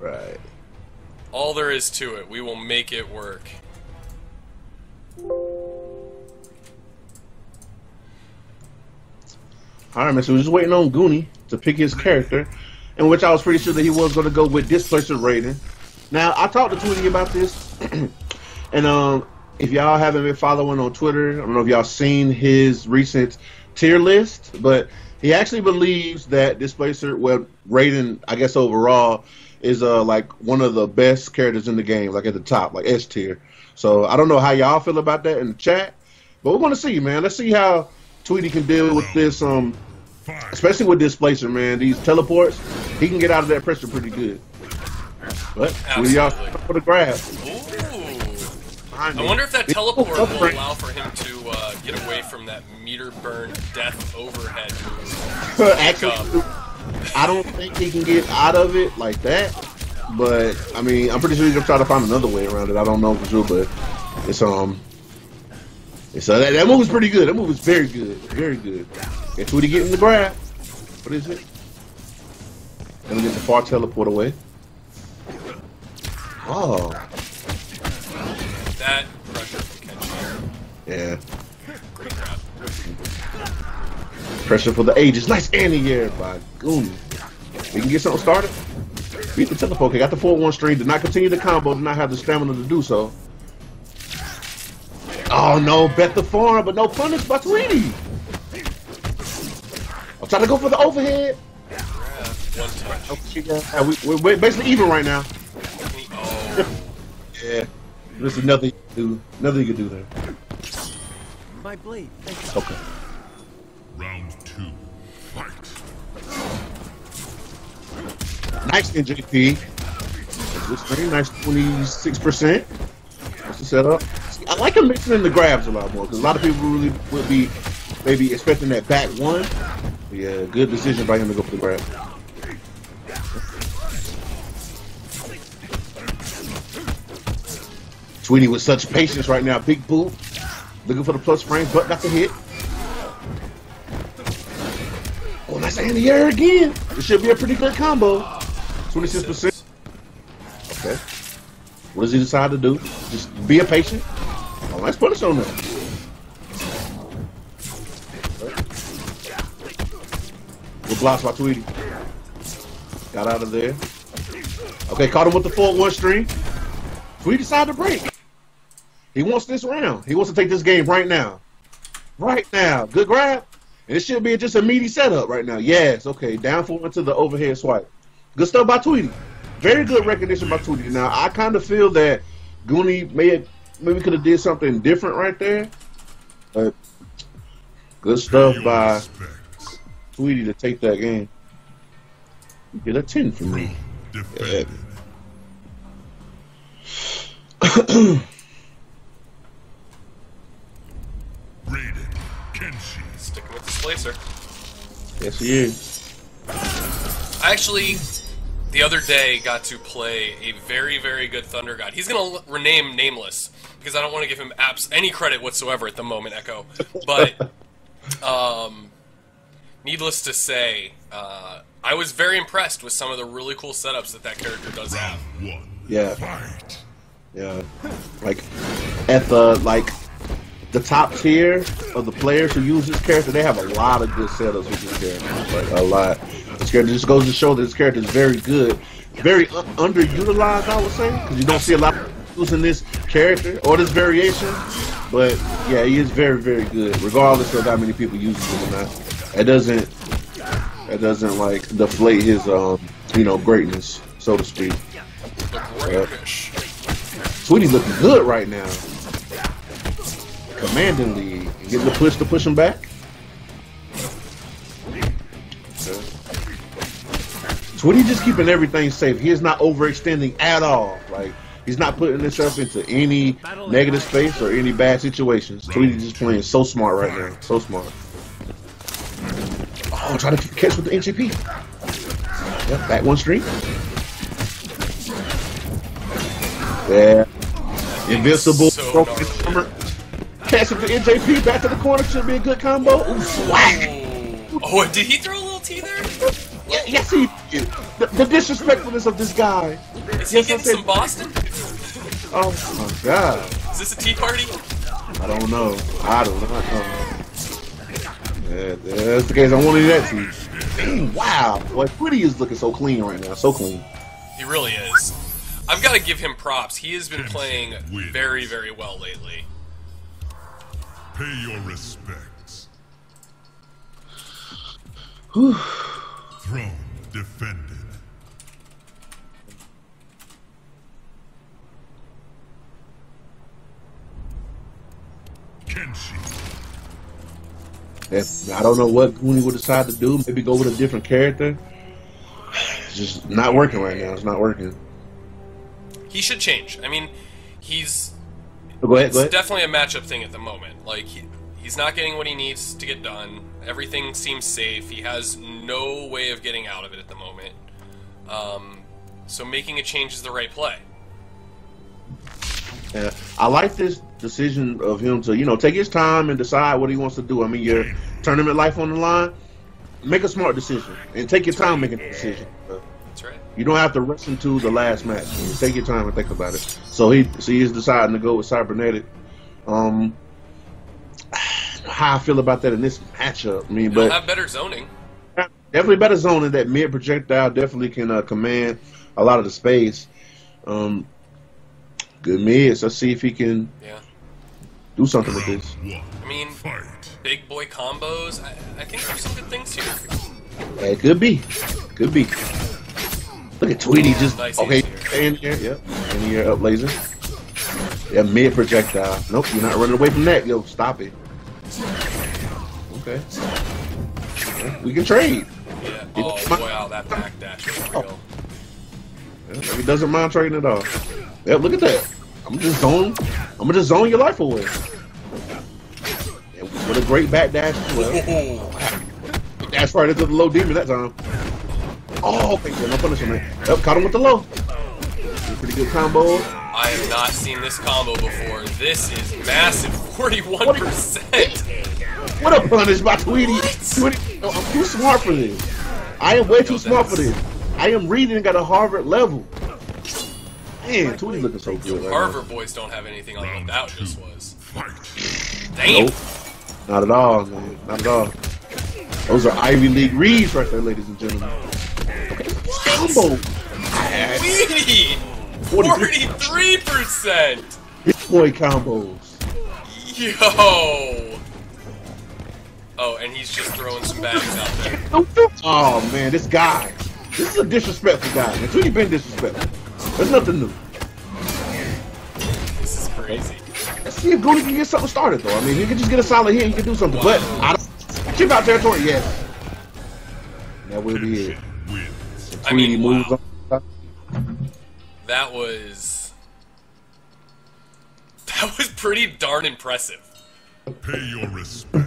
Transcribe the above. Right. All there is to it. We will make it work. Alright, man, so we're just waiting on Goonie to pick his character, in which I was pretty sure that he was going to go with Displacer Raiden. Now, I talked to Tweedy about this, and if y'all haven't been following on Twitter, I don't know if y'all seen his recent tier list, but he actually believes that Displacer, well, Raiden, I guess overall, is like one of the best characters in the game, like at the top, like S tier. So I don't know how y'all feel about that in the chat, but we're going to see, man. Let's see how Tweedy can deal with this, especially with Displacer, man. These teleports, he can get out of that pressure pretty good. But y'all for the grab. Ooh. I wonder if that teleport will allow for him to get away from that meter burn death overhead. Actually, I don't think he can get out of it like that. But I mean, I'm pretty sure he's gonna try to find another way around it. I don't know for sure, but it's So that move is pretty good. That move is very good. Very good. That's what he get in the grab. What is it? Gonna get the far teleport away. Oh. That pressure from Kenshi. Yeah. Great grab. Pressure for the ages. Nice anti-air by Goonie. We can get something started. Beat the teleport. He got the 4-1 string. Did not continue the combo. Did not have the stamina to do so. Oh no, bet the farm, but no punish by Tweedy. I'm trying to go for the overhead. Yeah, we're basically even right now. Oh. Yeah, there's nothing you can do. Nothing you can do there. My blade. Okay. Round 2. Fight. Nice NJP. Nice 26%. That's the setup. I like him mixing in the grabs a lot more, because a lot of people really would be maybe expecting that back one. But yeah, good decision by him to go for the grab. Tweedy with such patience right now. Big boot. Looking for the plus frame, but got the hit. Oh, that's in the air again. This should be a pretty good combo. 26%. Okay. What does he decide to do? Just be impatient. Oh, nice punish on him. Good blocks by Tweedy. Got out of there. Okay, caught him with the 4-1 string. Tweedy decided to break. He wants this round. He wants to take this game right now. Right now. Good grab. And it should be just a meaty setup right now. Yes, okay. Down forward to the overhead swipe. Good stuff by Tweedy. Very good recognition by Tweedy. Now, I kind of feel that Goonie maybe could have did something different right there. But good stuff by Tweedy to take that game. Get a 10 for me. Yeah. Raiden Kenshi. Sticking with Displacer. Yes, he is. Actually, the other day got to play a very, very good Thunder God. He's going to rename Nameless because I don't want to give him any credit whatsoever at the moment, Echo. But needless to say, I was very impressed with some of the really cool setups that character does have. Yeah. Fight. Yeah. Like, at the top tier of the players who use this character, they have a lot of good setups with this character. Like, a lot. This character just goes to show that this character is very good, very underutilized, I would say, because you don't see a lot of people in this character or this variation. But yeah, he is very, very good, regardless of how many people use him or not. It doesn't like deflate his you know, greatness, so to speak. Tweedy's looking good right now, commandingly getting the push to push him back. Tweedy just keeping everything safe. He is not overextending at all. Like, he's not putting himself into any negative space or any bad situations. Tweedy just playing so smart right now. So smart. Oh, trying to catch with the NGP. Yep, back one string. Yeah. Invincible. Broken armor. Catch with the NGP. Back to the corner. Should be a good combo. Ooh, swag. Oh, did he throw a little T there? Yes, he did. The disrespectfulness of this guy. Is he getting some Boston? Oh my god. Is this a tea party? I don't know. Yeah, that's the case. I wanted that to. Wow. Boy, Tweedy is looking so clean right now. So clean. He really is. I've got to give him props. He has been playing very, very well lately. Pay your respects. Whew. Throne defended. Kenshi. If, I don't know what Goonie will decide to do. Maybe go with a different character. It's just not working right now. It's not working. He should change. I mean, he's... Go ahead. It's definitely a matchup thing at the moment. Like, he's not getting what he needs to get done. Everything seems safe. He has no way of getting out of it at the moment. So making a change is the right play. Yeah. I like this decision of him to, you know, take his time and decide what he wants to do. I mean, your tournament life on the line, make a smart decision. And take your time making a decision. That's right. You don't have to rush into the last match. You take your time and think about it. So he's deciding to go with Cybernetic. How I feel about that in this matchup. I mean, but have better zoning. Definitely better zoning. That mid projectile definitely can command a lot of the space. Good mids. Let's see if he can do something with this. I mean, big boy combos. I think there's some good things here. It could be. Could be. Look at Tweedy just nice in here. Yep, in here up laser. Yeah, mid projectile. Nope, you're not running away from that. Yo, stop it. Okay. We can trade. Yeah. Oh wow, that backdash is real. Yeah, he doesn't mind trading at all. Yeah, look at that. I'm gonna just zone your life away. Yeah, what a great backdash. That's right into the low demon that time. Oh, okay, no punishment. Yep, caught him with the low. Pretty good combo. I have not seen this combo before. This is massive. 41%. What a punish by Tweedy. No, I'm too smart for this. I am way too smart for this. I am reading at a Harvard level. Man, Tweedy's looking so good. Right Harvard boys don't have anything like what that just was. Damn. Nope. Not at all, man. Not at all. Those are Ivy League reads right there, ladies and gentlemen. Okay. Combo. Tweedy! 43%! Big boy combos. Yo! Oh, and he's just throwing some bags out there. Oh, man, this guy. This is a disrespectful guy. It's really been disrespectful. There's nothing new. This is crazy. Let's see if Goonie can get something started, though. I mean, he can just get a solid hit. He can do something. Wow. But I don't... Chip out territory, yes. That will be it. I mean, moves on. That was pretty darn impressive. Pay your respect.